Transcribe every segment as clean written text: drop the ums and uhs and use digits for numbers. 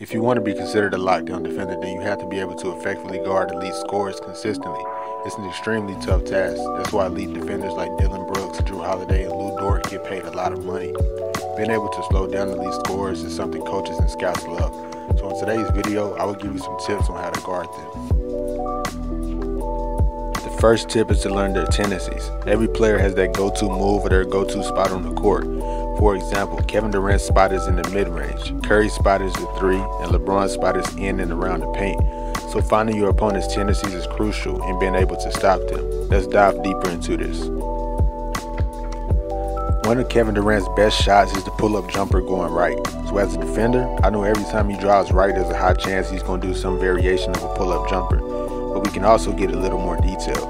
If you want to be considered a lockdown defender, then you have to be able to effectively guard elite scorers consistently. It's an extremely tough task. That's why elite defenders like Dillon Brooks, Jrue Holiday, and Lou Dort get paid a lot of money. Being able to slow down elite scorers is something coaches and scouts love. So in today's video, I will give you some tips on how to guard them. The first tip is to learn their tendencies. Every player has that go-to move or their go-to spot on the court. For example, Kevin Durant's spot is in the mid-range, Curry's spot is the 3, and LeBron's spot is in and around the paint. So finding your opponent's tendencies is crucial in being able to stop them. Let's dive deeper into this. One of Kevin Durant's best shots is the pull-up jumper going right. So as a defender, I know every time he drives right, there's a high chance he's going to do some variation of a pull-up jumper. But we can also get a little more detail.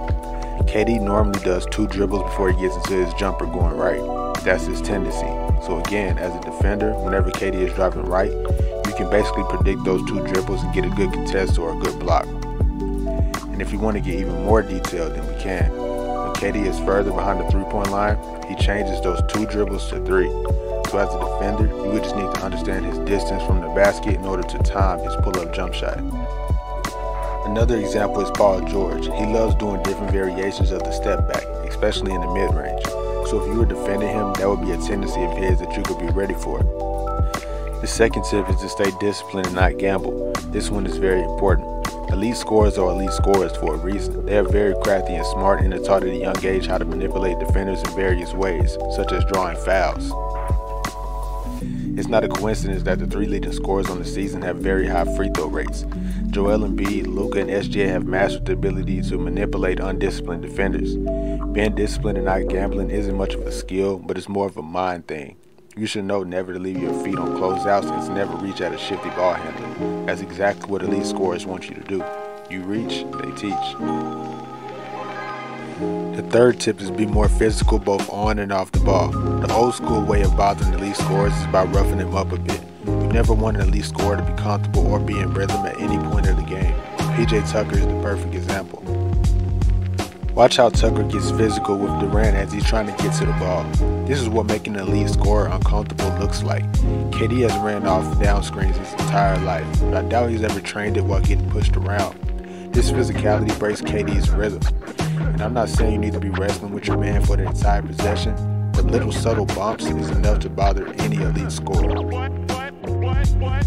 KD normally does 2 dribbles before he gets into his jumper going right. That's his tendency. So again, as a defender, whenever KD is driving right, you can basically predict those 2 dribbles and get a good contest or a good block. And if you want to get even more detailed, then we can. When KD is further behind the three-point line, he changes those 2 dribbles to 3. So as a defender, you would just need to understand his distance from the basket in order to time his pull-up jump shot. Another example is Paul George. He loves doing different variations of the step back, especially in the mid-range. So if you were defending him, that would be a tendency of his that you could be ready for. The second tip is to stay disciplined and not gamble. This one is very important. Elite scorers are elite scorers for a reason. They are very crafty and smart and are taught at a young age how to manipulate defenders in various ways, such as drawing fouls. It's not a coincidence that the 3 leading scorers on the season have very high free throw rates. Joel Embiid, Luka, and SGA have mastered the ability to manipulate undisciplined defenders. Being disciplined and not gambling isn't much of a skill, but it's more of a mind thing. You should know never to leave your feet on closeouts and to never reach at a shifty ball handler. That's exactly what elite scorers want you to do. You reach, they teach. The third tip is be more physical both on and off the ball. The old school way of bothering elite scorers is by roughing them up a bit. You never want an elite scorer to be comfortable or be in rhythm at any point of the game. P.J. Tucker is the perfect example. Watch how Tucker gets physical with Durant as he's trying to get to the ball. This is what making an elite scorer uncomfortable looks like. KD has ran off down screens his entire life, but I doubt he's ever trained it while getting pushed around. This physicality breaks KD's rhythm. And I'm not saying you need to be wrestling with your man for the entire possession, but little subtle bumps is enough to bother any elite scorer.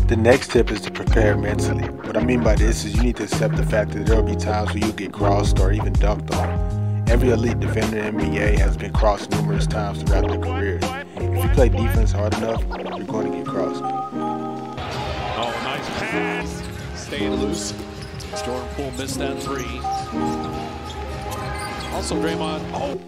The next tip is to prepare mentally. What I mean by this is you need to accept the fact that there will be times where you get crossed or even dunked on. Every elite defender in the NBA has been crossed numerous times throughout their careers. If you play defense hard enough, you're going to get crossed. Oh, nice pass. Staying loose. Jordan Poole missed that 3. Also Draymond. Oh.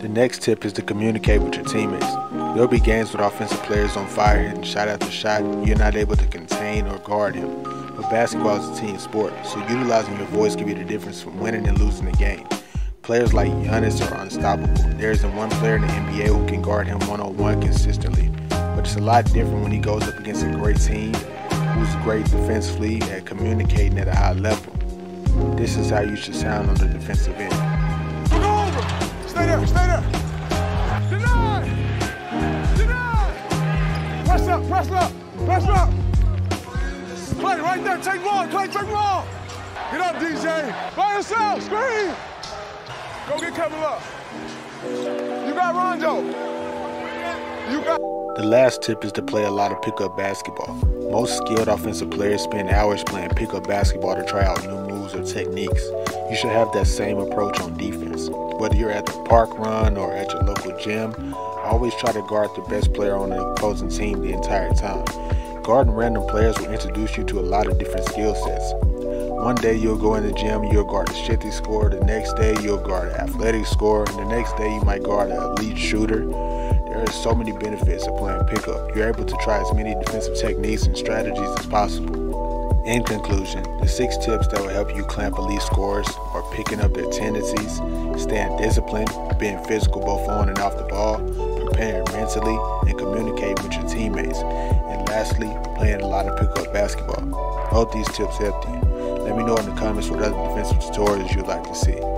The next tip is to communicate with your teammates. There'll be games with offensive players on fire and shot after shot, you're not able to contain or guard him. But basketball is a team sport, so utilizing your voice can be the difference from winning and losing the game. Players like Giannis are unstoppable. There isn't one player in the NBA who can guard him one-on-one consistently. But it's a lot different when he goes up against a great team who's great defensively and communicating at a high level. This is how you should sound on the defensive end. Stay there, stay there. Deny! Deny! Press up, press up, press up. Clay, right there, take one, Clay, take one. Get up, DJ. By yourself, scream. Go get Kevin up. You got Rondo. You got... The last tip is to play a lot of pickup basketball. Most skilled offensive players spend hours playing pickup basketball to try out new moves or techniques. You should have that same approach on defense. Whether you're at the park run or at your local gym, always try to guard the best player on the opposing team the entire time. Guarding random players will introduce you to a lot of different skill sets. One day you'll go in the gym, you'll guard a shifty scorer, the next day you'll guard an athletic scorer, and the next day you might guard an elite shooter. There are so many benefits of playing pickup. You're able to try as many defensive techniques and strategies as possible. In conclusion, the 6 tips that will help you clamp elite scorers are picking up their tendencies, staying disciplined, being physical both on and off the ball, preparing mentally, and communicating with your teammates. And lastly, playing a lot of pickup basketball. Hope these tips helped you. Let me know in the comments what other defensive tutorials you'd like to see.